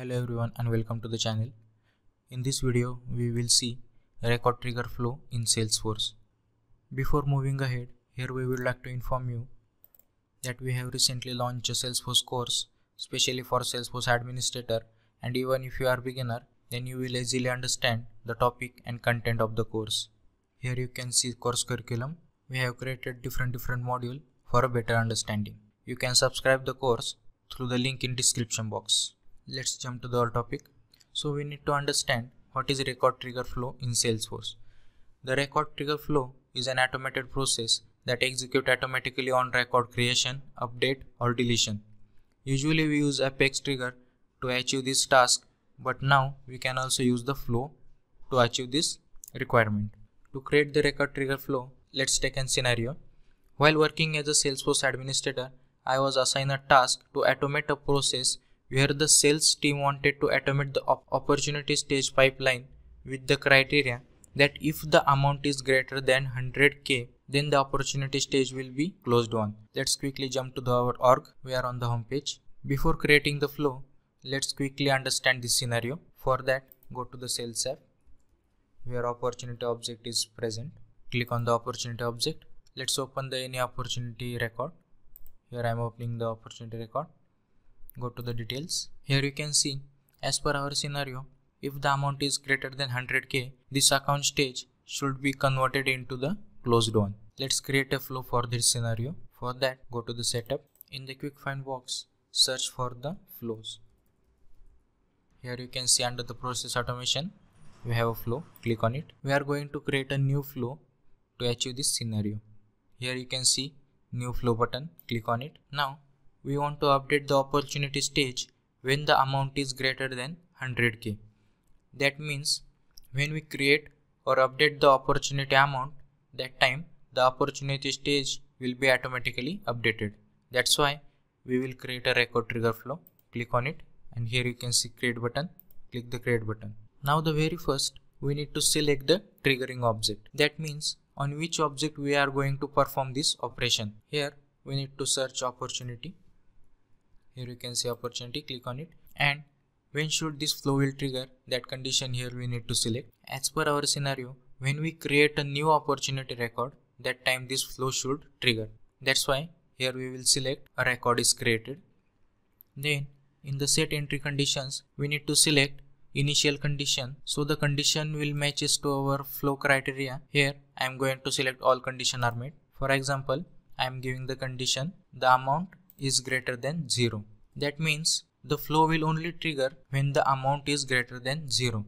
Hello everyone and welcome to the channel. In this video we will see record trigger flow in Salesforce. Before moving ahead, here we would like to inform you that we have recently launched a Salesforce course specially for Salesforce administrator, and even if you are beginner then you will easily understand the topic and content of the course. Here you can see course curriculum. We have created different module for a better understanding. You can subscribe the course through the link in description box. Let's jump to the topic. So we need to understand what is record trigger flow in Salesforce. The record trigger flow is an automated process that executes automatically on record creation, update or deletion. Usually we use Apex trigger to achieve this task, but now we can also use the flow to achieve this requirement. To create the record trigger flow, let's take a scenario. While working as a Salesforce administrator, I was assigned a task to automate a process where the sales team wanted to automate the opportunity stage pipeline with the criteria that if the amount is greater than 100K, then the opportunity stage will be closed on. Let's quickly jump to our org. We are on the home page. Before creating the flow, let's quickly understand this scenario. For that, go to the sales app where opportunity object is present. Click on the opportunity object. Let's open any opportunity record. Here I am opening the opportunity record. Go to the details. Here you can see, as per our scenario, if the amount is greater than 100K, this account stage should be converted into the closed one. Let's create a flow for this scenario. For that, go to the setup. In the quick find box, search for the flows. Here you can see under the process automation, we have a flow. Click on it. We are going to create a new flow to achieve this scenario. Here you can see new flow button. Click on it. Now we want to update the opportunity stage when the amount is greater than 100K. That means when we create or update the opportunity amount, that time the opportunity stage will be automatically updated. That's why we will create a record trigger flow. Click on it, and here you can see create button. Click the create button. Now the very first we need to select the triggering object. That means on which object we are going to perform this operation. Here we need to search opportunity. Here you can see opportunity. Click on it, and when should this flow will trigger, that condition here we need to select. As per our scenario, when we create a new opportunity record, that time this flow should trigger. That's why here we will select a record is created. Then in the set entry conditions, we need to select initial condition, so the condition will matches to our flow criteria. Here I am going to select all condition are met. For example, I am giving the condition the amount is greater than 0. That means the flow will only trigger when the amount is greater than 0.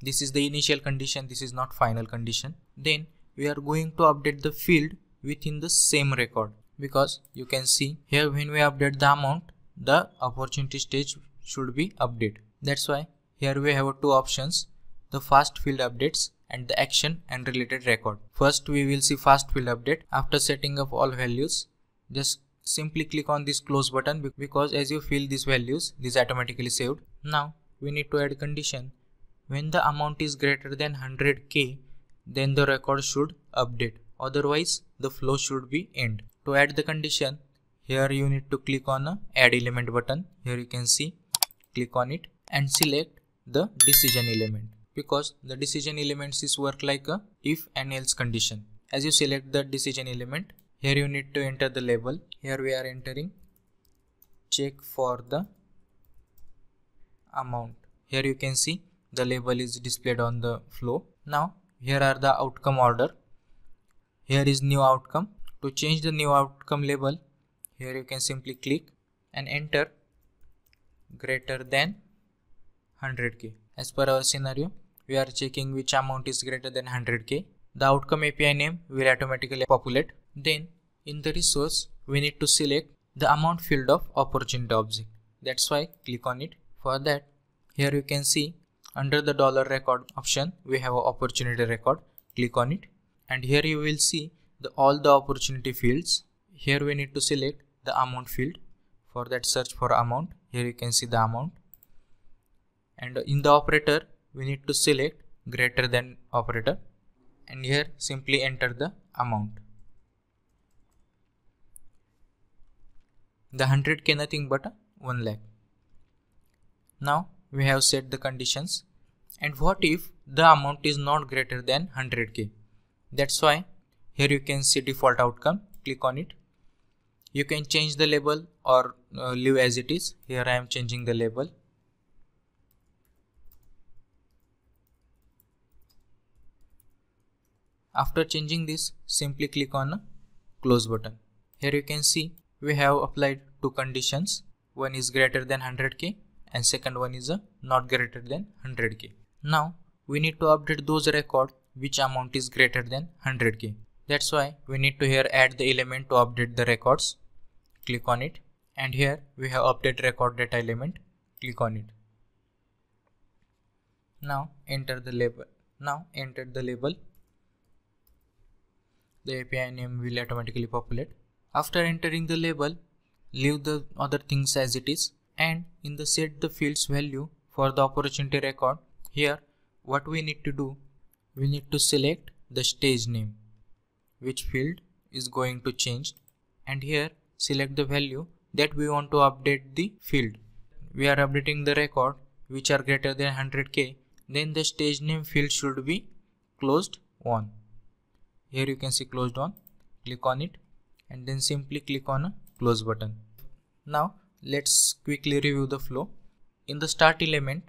This is the initial condition. This is not final condition. Then we are going to update the field within the same record, because you can see here when we update the amount, the opportunity stage should be updated. That's why here we have two options, the fast field updates and the action and related record. First we will see fast field update. After setting up all values, just simply click on this close button, because as you fill these values, this automatically saved. Now we need to add condition. When the amount is greater than 100K, then the record should update. Otherwise, the flow should be end. To add the condition, here you need to click on the add element button. Here you can see, click on it and select the decision element, because the decision elements is work like a if and else condition. As you select the decision element, here you need to enter the label. Here we are entering check for the amount. Here you can see the label is displayed on the flow. Now here are the outcome order. Here is new outcome. To change the new outcome label, here you can simply click and enter greater than 100K. As per our scenario, we are checking which amount is greater than 100K. The outcome API name will automatically populate. Then in the resource, we need to select the amount field of opportunity object. That's why click on it. For that, here you can see under the dollar record option, we have an opportunity record. Click on it, and here you will see all the opportunity fields. Here we need to select the amount field. For that, search for amount. Here you can see the amount, and in the operator we need to select greater than operator, and here simply enter the amount. The 100K nothing but 1 lakh. Now we have set the conditions. And what if the amount is not greater than 100k? That's why here you can see default outcome. Click on it. You can change the label or leave as it is. Here I am changing the label. After changing this, simply click on close button. Here you can see we have applied two conditions. One is greater than 100k and second one is not greater than 100k. Now we need to update those records which amount is greater than 100k. That's why we need to here add the element to update the records. Click on it, and here we have update record data element. Click on it. Now enter the label. The API name will automatically populate. After entering the label, leave the other things as it is, and in the set the fields value for the opportunity record, here what we need to do, we need to select the stage name, which field is going to change, and here select the value that we want to update the field. We are updating the record which are greater than 100k, then the stage name field should be closed on. Here you can see closed on. Click on it and then simply click on a close button. Now let's quickly review the flow. In the start element,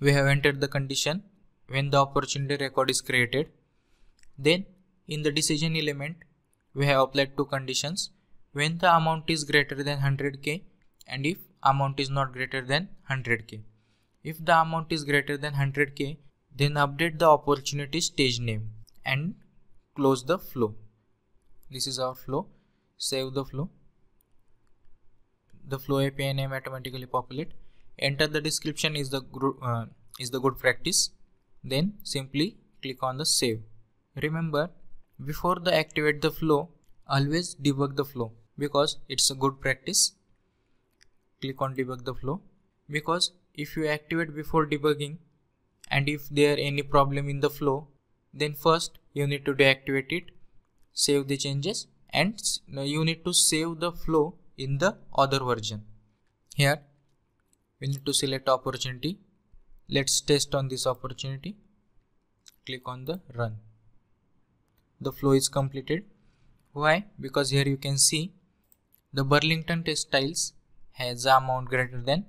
we have entered the condition when the opportunity record is created. Then in the decision element, we have applied two conditions: when the amount is greater than 100k and if amount is not greater than 100k. If the amount is greater than 100k, then update the opportunity stage name and close the flow. This is our flow. Save the flow. The flow API name automatically populate. Enter the description is the good practice. Then simply click on the save. Remember, before the activate the flow, always debug the flow because it's a good practice. Click on debug the flow, because if you activate before debugging and if there any problem in the flow, then first you need to deactivate it, save the changes, and you need to save the flow in the other version. Here we need to select opportunity. Let's test on this opportunity. Click on the run. The flow is completed. Why? Because here you can see the Burlington Textiles has amount greater than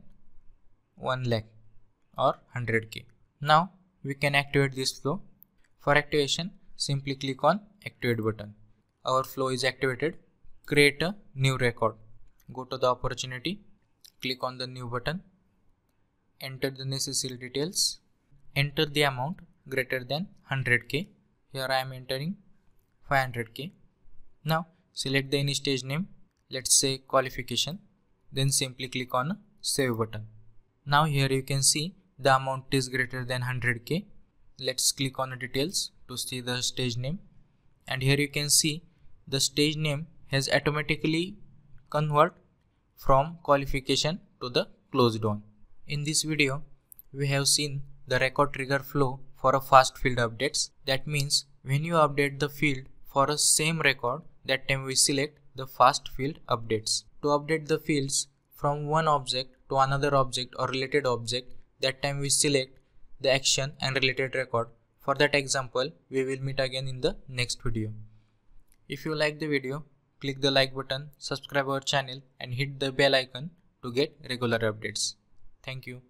1 lakh or 100k. Now we can activate this flow. For activation, simply click on activate button. Our flow is activated. Create a new record. Go to the opportunity. Click on the new button. Enter the necessary details. Enter the amount greater than 100k. Here I am entering 500k. Now select the any stage name. Let's say qualification. Then simply click on save button. Now here you can see the amount is greater than 100k. Let's click on the details to see the stage name, and here you can see the stage name has automatically convert from qualification to the closed on. In this video, we have seen the record trigger flow for a fast field updates. That means when you update the field for a same record, that time we select the fast field updates. To update the fields from one object to another object or related object, that time we select the action and related record. For that example, we will meet again in the next video. If you like the video, click the like button, subscribe our channel and hit the bell icon to get regular updates. Thank you.